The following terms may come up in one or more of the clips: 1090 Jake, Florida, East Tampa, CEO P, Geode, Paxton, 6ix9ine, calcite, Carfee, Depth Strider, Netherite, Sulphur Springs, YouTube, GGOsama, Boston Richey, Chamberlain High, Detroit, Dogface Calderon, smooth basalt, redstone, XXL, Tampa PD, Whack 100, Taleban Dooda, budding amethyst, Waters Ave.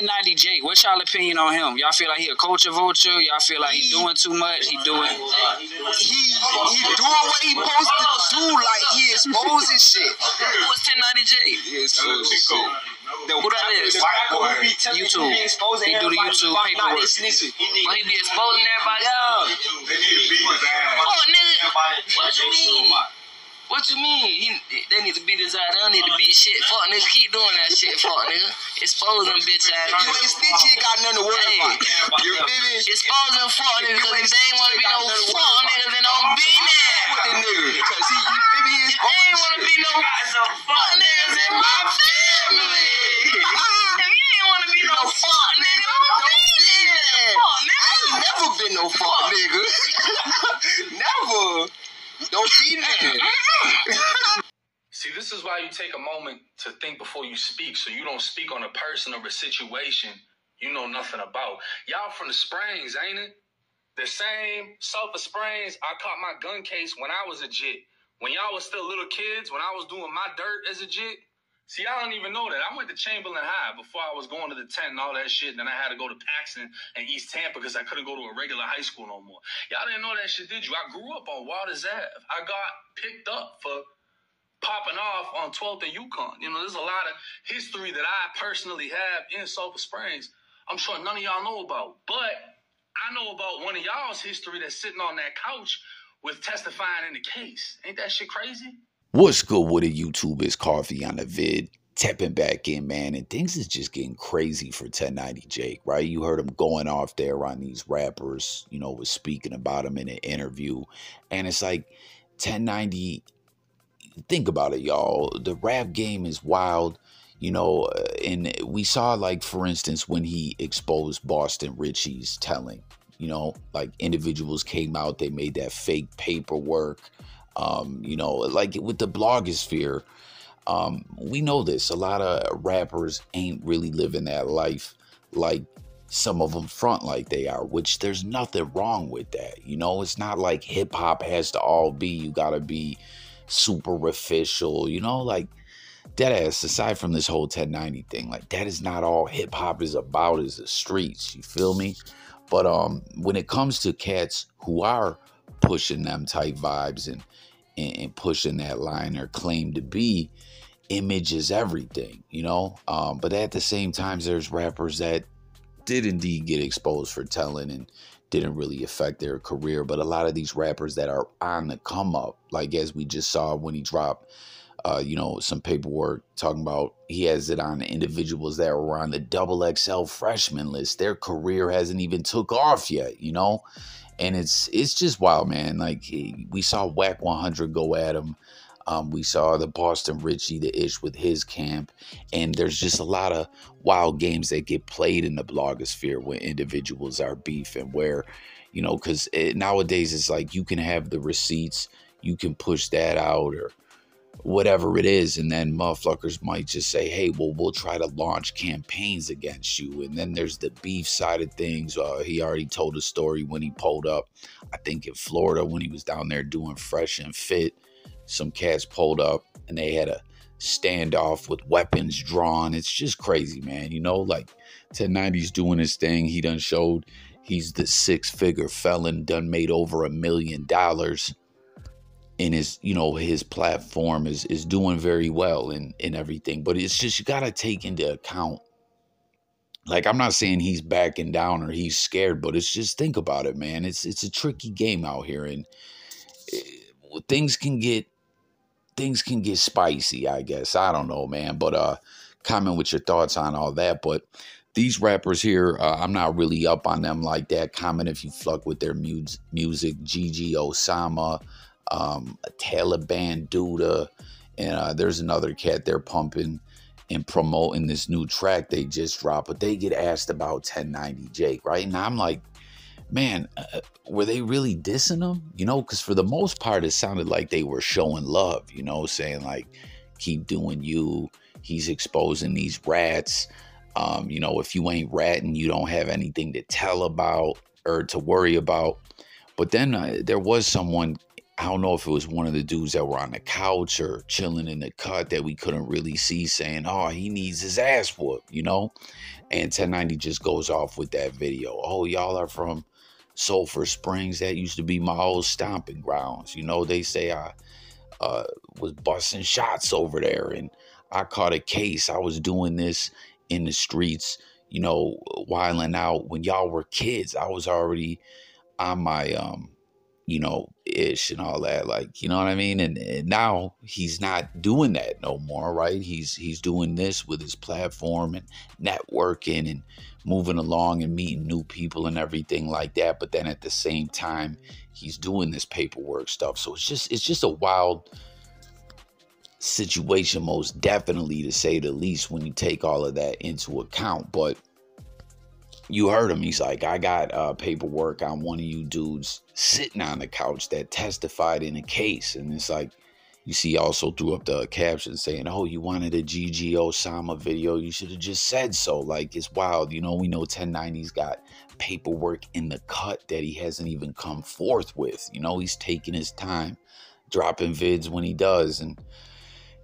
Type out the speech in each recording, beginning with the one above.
1090 Jake, what's y'all opinion on him? Y'all feel like he a culture vulture? Y'all feel like he doing too much? He doing what he supposed to do, like he exposing shit. What's 1090 Jake? He exposing shit. Who that is? YouTube. He do the YouTube paperwork. But he be exposing everybody. Oh, nigga. What you mean? What you mean? They need to beat his eye. They don't need to beat shit. Fuck nigga, keep doing that shit. Fuck nigga, expose them bitch ass. You ain't snitch, you ain't got nothing to worry about. You feel me? Expose them fuck niggas because they ain't want to be no fuck niggas and don't be there. With the nigga, because he, you feel me? He ain't want to be no fuck niggas in my family. If you ain't want to be no fuck nigga, don't be there. I ain't never been no fuck nigga. Never. Don't be there. See, this is why you take a moment to think before you speak, so you don't speak on a person or a situation you know nothing about. Y'all from the Springs, ain't it? The same Sulphur Springs I caught my gun case when I was a jit. When y'all was still little kids, when I was doing my dirt as a jit. See, I don't even know that. I went to Chamberlain High before I was going to the tent and all that shit. And then I had to go to Paxton and East Tampa because I couldn't go to a regular high school no more. Y'all didn't know that shit, did you? I grew up on Waters Ave. I got picked up for popping off on 12th and Yukon. You know, there's a lot of history that I personally have in Sulphur Springs I'm sure none of y'all know about. But I know about one of y'all's history that's sitting on that couch with testifying in the case. Ain't that shit crazy? What's good with it, YouTube? It's Carfee on the vid, tapping back in, man, and things is just getting crazy for 1090 Jake, right? You heard him going off there on these rappers, you know, was speaking about him in an interview, and it's like 1090, think about it, y'all, the rap game is wild, you know, and we saw, like, for instance, when he exposed Boston Richey's telling, you know, like, individuals came out, they made that fake paperwork, you know, like with the blogosphere, we know this, a lot of rappers ain't really living that life like some of them front like they are, which there's nothing wrong with that. You know, it's not like hip hop has to all be, you gotta be super official, you know, like dead ass aside from this whole 1090 thing, like that is not all hip hop is about, is the streets, you feel me? But when it comes to cats who are pushing them type vibes and pushing that line or claim to be, image is everything, you know? But at the same time, there's rappers that did indeed get exposed for telling and didn't really affect their career. But a lot of these rappers that are on the come up, like as we just saw when he dropped, you know, some paperwork talking about he has it on individuals that were on the XXL freshman list. Their career hasn't even took off yet, you know? And it's just wild, man. Like we saw Whack 100 go at him. We saw the Boston Richey, the ish with his camp. And there's just a lot of wild games that get played in the blogosphere when individuals are beefing where, you know, because nowadays it's like you can have the receipts, you can push that out or whatever it is. And then motherfuckers might just say, hey, well, we'll try to launch campaigns against you. And then there's the beef side of things. He already told a story when he pulled up, I think in Florida, when he was down there doing Fresh and Fit, some cats pulled up and they had a standoff with weapons drawn. It's just crazy, man. You know, like 1090's doing his thing. He done showed he's the 6-figure felon, done made over $1 million. And his, you know, his platform is doing very well and everything. But it's just, you got to take into account, like, I'm not saying he's backing down or he's scared, but it's just, think about it, man. It's a tricky game out here. And things can get spicy, I guess. I don't know, man. But comment with your thoughts on all that. But these rappers here, I'm not really up on them like that. Comment if you fuck with their music. GGOsama. Taleban Dooda, and there's another cat they're pumping and promoting this new track they just dropped, but they get asked about 1090 Jake, right? And I'm like, man, were they really dissing him? You know, because for the most part, it sounded like they were showing love, you know, saying like, keep doing you, he's exposing these rats, you know, if you ain't ratting, you don't have anything to tell about or to worry about. But then there was someone I don't know if it was one of the dudes that were on the couch or chilling in the cut that we couldn't really see saying, oh, he needs his ass whooped, you know? And 1090 just goes off with that video. Oh, y'all are from Sulphur Springs. That used to be my old stomping grounds. You know, they say I was busting shots over there and I caught a case. I was doing this in the streets, you know, wilding out when y'all were kids. I was already on my, you know, ish and all that, like, you know what I mean? And now he's not doing that no more, right? He's doing this with his platform and networking and moving along and meeting new people and everything like that. But then at the same time, he's doing this paperwork stuff. So it's just a wild situation, most definitely, to say the least, when you take all of that into account. But you heard him. He's like, I got paperwork on one of you dudes sitting on the couch that testified in a case. And it's like, you see, also threw up the caption saying, oh, you wanted a GGOsama video. You should have just said so. Like, it's wild. You know, we know 1090's got paperwork in the cut that he hasn't even come forth with. You know, he's taking his time, dropping vids when he does. And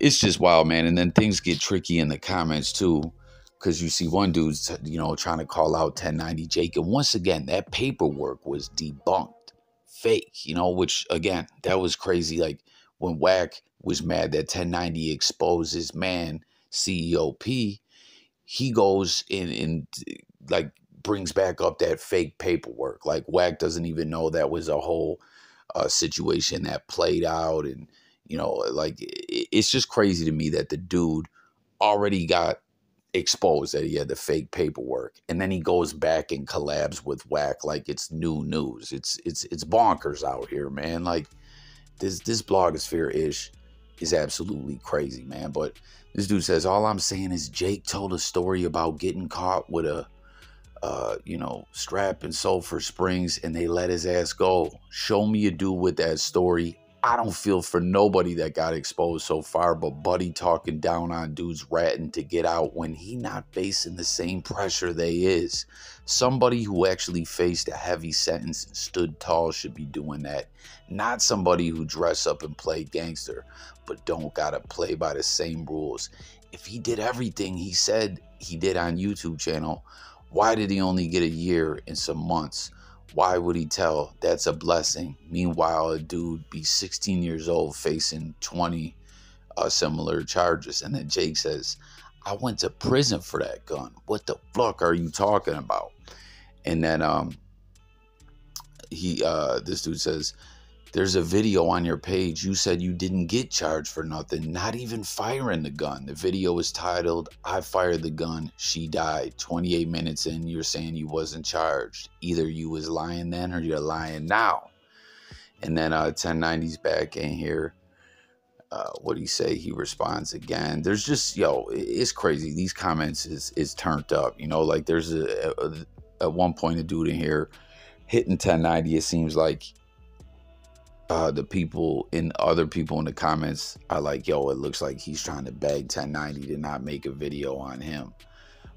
it's just wild, man. And then things get tricky in the comments, too. Because you see one dude, you know, trying to call out 1090 Jake. And once again, that paperwork was debunked, fake, you know, which, again, that was crazy. Like when Whack was mad that 1090 exposed his man, CEO P, he goes and like brings back up that fake paperwork. Like Whack doesn't even know that was a whole situation that played out. And, you know, like it's just crazy to me that the dude already got exposed that he had the fake paperwork, and then he goes back and collabs with Whack like it's new news. It's bonkers out here, man. Like this blogosphere-ish is absolutely crazy, man. But this dude says, all I'm saying is Jake told a story about getting caught with a you know, strap in Sulphur Springs, and they let his ass go. Show me a dude with that story. I don't feel for nobody that got exposed so far, but buddy talking down on dudes ratting to get out when he not facing the same pressure they is. Somebody who actually faced a heavy sentence and stood tall should be doing that. Not somebody who dress up and play gangster, but don't gotta play by the same rules. If he did everything he said he did on YouTube channel, why did he only get a year and some months? Why would he tell? That's a blessing. Meanwhile, a dude be 16 years old facing 20 similar charges. And then Jake says, I went to prison for that gun. What the fuck are you talking about? And then this dude says, there's a video on your page. You said you didn't get charged for nothing, not even firing the gun. The video is titled, I fired the gun, she died. 28 minutes in, you're saying you wasn't charged. Either you was lying then or you're lying now. And then 1090's back in here. What do you say? He responds again. There's just, yo, it's crazy. These comments is turned up, you know, like there's at one point a dude in here hitting 1090. It seems like the people and other people in the comments are like, yo, it looks like he's trying to beg 1090 to not make a video on him.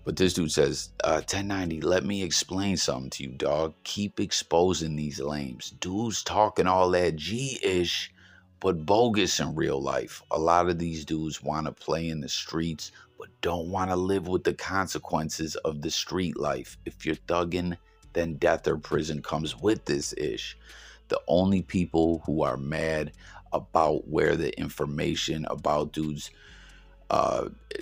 But this dude says, 1090, let me explain something to you, dog. Keep exposing these lames. Dudes talking all that G-ish, but bogus in real life. A lot of these dudes want to play in the streets, but don't want to live with the consequences of the street life. If you're thugging, then death or prison comes with this ish. The only people who are mad about where the information about dudes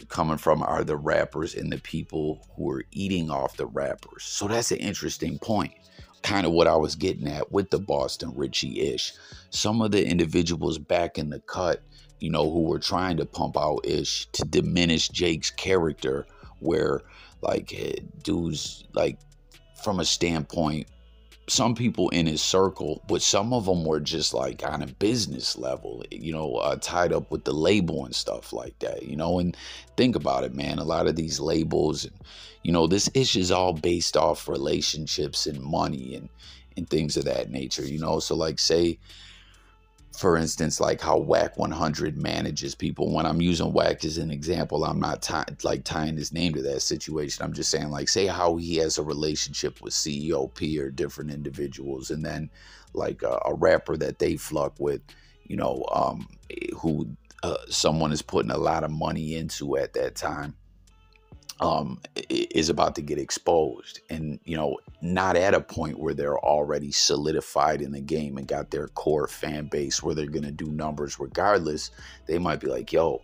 coming from are the rappers and the people who are eating off the rappers. So that's an interesting point. Kind of what I was getting at with the Boston Richey-ish. Some of the individuals back in the cut, you know, who were trying to pump out ish to diminish Jake's character, where like dudes, like from a standpoint, some people in his circle, but some of them were just like on a business level, you know, tied up with the label and stuff like that, you know. And think about it, man, a lot of these labels, and, you know, this issue is all based off relationships and money and things of that nature, you know. So like, say for instance, like how Whack 100 manages people. When I'm using Whack as an example, I'm not tying his name to that situation. I'm just saying, like, say how he has a relationship with CEO P or different individuals, and then like a rapper that they fuck with, you know, who someone is putting a lot of money into at that time, is about to get exposed, and, you know, not at a point where they're already solidified in the game and got their core fan base where they're going to do numbers regardless. They might be like, yo,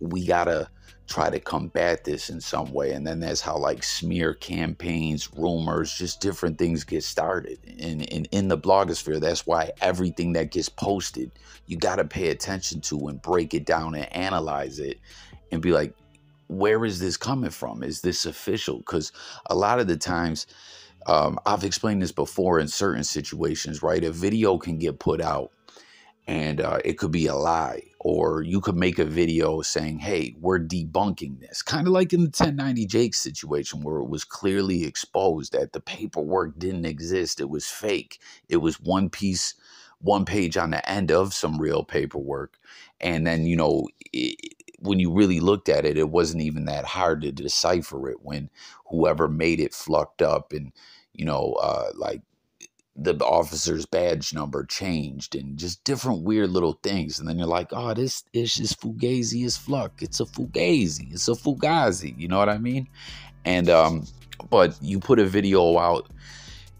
we got to try to combat this in some way. And then that's how like smear campaigns, rumors, just different things get started. And in the blogosphere, that's why everything that gets posted, you got to pay attention to and break it down and analyze it and be like, where is this coming from? Is this official? Because a lot of the times, I've explained this before in certain situations, right? A video can get put out and it could be a lie, or you could make a video saying, hey, we're debunking this. Kind of like in the 1090 Jake situation where it was clearly exposed that the paperwork didn't exist. It was fake. It was one page on the end of some real paperwork. And then, you know, when you really looked at it, it wasn't even that hard to decipher it when whoever made it flucked up and, you know, like the officer's badge number changed and just different weird little things. And then you're like, oh, this ish is fugazi as fuck. It's a fugazi. It's a fugazi. You know what I mean? And, but you put a video out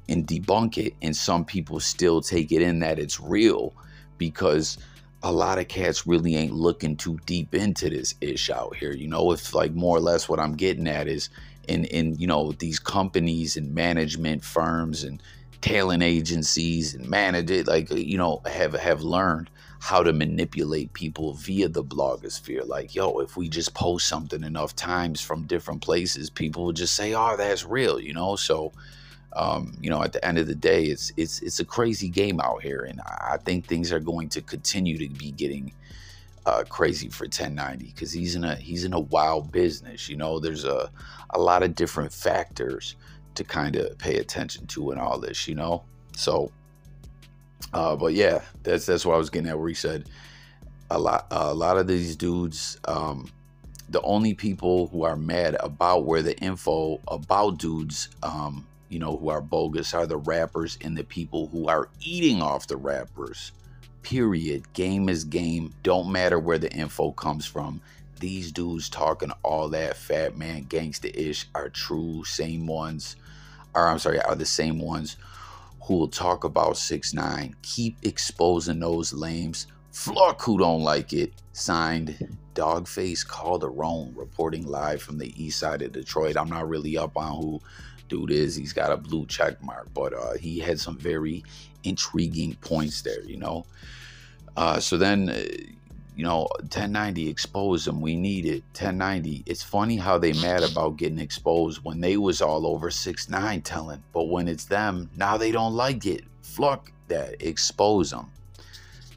and debunk it, and some people still take it in that it's real because a lot of cats really ain't looking too deep into this ish out here. You know, if like more or less what I'm getting at is in you know, these companies and management firms and tailing agencies and managers, like, you know, have learned how to manipulate people via the blogosphere. Like, yo, if we just post something enough times from different places, people will just say, oh, that's real, you know? So, you know, at the end of the day, it's a crazy game out here, and I think things are going to continue to be getting crazy for 1090 because he's in a wild business. You know, there's a lot of different factors to kind of pay attention to in all this. You know, so but yeah, that's what I was getting at where he said a lot of these dudes. The only people who are mad about where the info about dudes, you know, who are bogus are the rappers and the people who are eating off the rappers, period. Game is game. Don't matter where the info comes from. These dudes talking all that fat man gangsta-ish are the same ones who will talk about 6ix9ine. Keep exposing those lames. Flock who don't like it. Signed, Dogface Calderon, reporting live from the east side of Detroit. I'm not really up on who dude is. He's got a blue check mark, but he had some very intriguing points there, you know. So then, you know, 1090 exposed them. We need it. 1090. It's funny how they mad about getting exposed when they was all over 6ix9ine telling, but when it's them, now they don't like it. Fuck that. Expose them.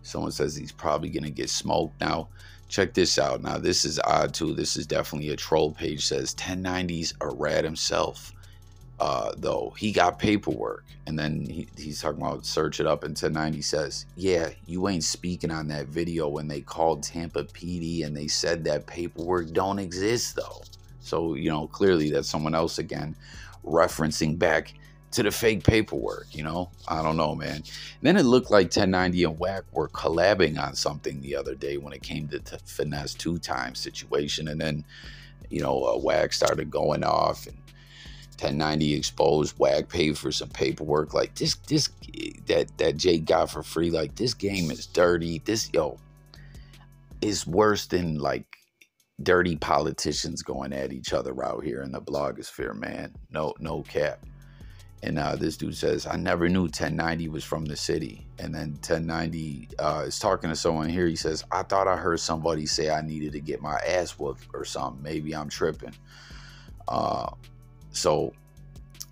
Someone says he's probably gonna get smoked now. Check this out. Now this is odd too. This is definitely a troll page. Says 1090's a rat himself. Though he got paperwork, and then he's talking about search it up, and 1090 says, yeah, you ain't speaking on that video when they called Tampa PD and they said that paperwork don't exist though. So, you know, clearly that's someone else again referencing back to the fake paperwork, you know? I don't know, man. And then it looked like 1090 and Whack were collabing on something the other day when it came to the finesse 2-time situation, and then, you know, Whack started going off, and 1090 exposed. Wag paid for some paperwork. Like this that Jake got for free. Like this game is dirty. This, yo, is worse than like dirty politicians going at each other out here in the blogosphere, man. No cap. And this dude says, I never knew 1090 was from the city. And then 1090 is talking to someone here. He says, I thought I heard somebody say I needed to get my ass whooped or something. Maybe I'm tripping. So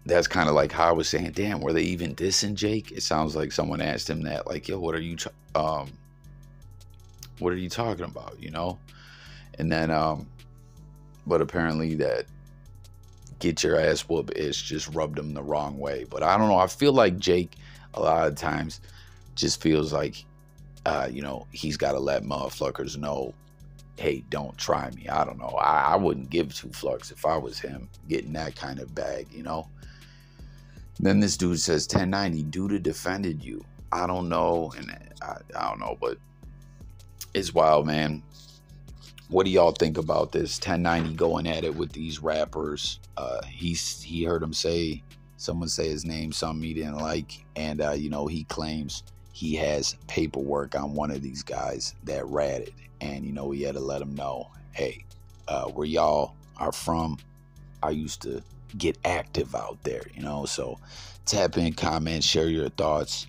that's kind of like how I was saying, damn, were they even dissing Jake? It sounds like someone asked him that, like, yo, what are you talking about? You know? And then, but apparently that get your ass whoop ish just rubbed him the wrong way. But I don't know. I feel like Jake a lot of times just feels like you know, he's got to let motherfuckers know, hey, don't try me. I don't know. I wouldn't give two fucks if I was him getting that kind of bag, you know. Then this dude says, 1090, Dooda defended you. I don't know. And I don't know, but it's wild, man. What do y'all think about this? 1090 going at it with these rappers. He heard him say, someone say his name, something he didn't like. And, you know, he claims he has paperwork on one of these guys that ratted. And, you know, he had to let him know, hey, where y'all are from, I used to get active out there, you know. So tap in, comment, share your thoughts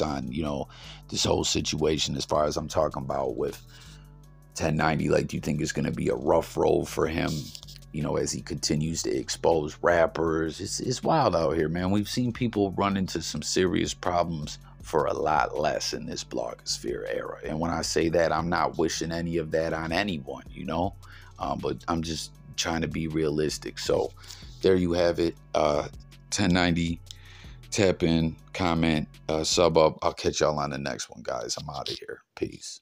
on, you know, this whole situation as far as I'm talking about with 1090. Like, do you think it's going to be a rough road for him, you know, as he continues to expose rappers? It's wild out here, man. We've seen people run into some serious problems for a lot less in this blogosphere era. And when I say that, I'm not wishing any of that on anyone, you know, but I'm just trying to be realistic. So there you have it. 1090, tap in, comment, sub up. I'll catch y'all on the next one, guys. I'm out of here. Peace.